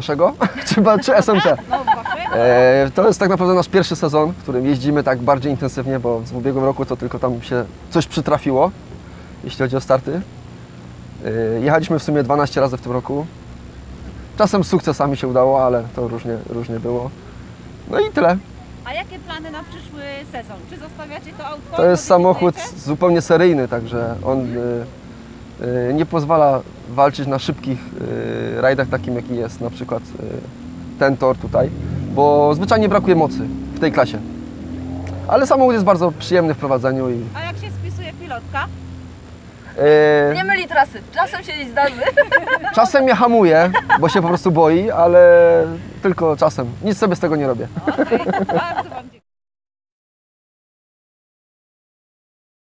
naszego, czy SMT. To jest tak naprawdę nasz pierwszy sezon, w którym jeździmy tak bardziej intensywnie, bo w ubiegłym roku to tylko tam się coś przytrafiło, jeśli chodzi o starty. Jechaliśmy w sumie 12 razy w tym roku. Czasem z sukcesami się udało, ale to różnie było. No i tyle. A jakie plany na przyszły sezon? Czy zostawiacie to auto? To jest samochód zupełnie seryjny, także on nie pozwala walczyć na szybkich rajdach, takim jaki jest na przykład ten tor tutaj, bo zwyczajnie brakuje mocy w tej klasie. Ale samochód jest bardzo przyjemny w prowadzeniu. I... A jak się spisuje pilotka? Nie myli trasy, czasem się nie zdarzy. Czasem mnie hamuje, bo się po prostu boi, ale tylko czasem. Nic sobie z tego nie robię. Okay.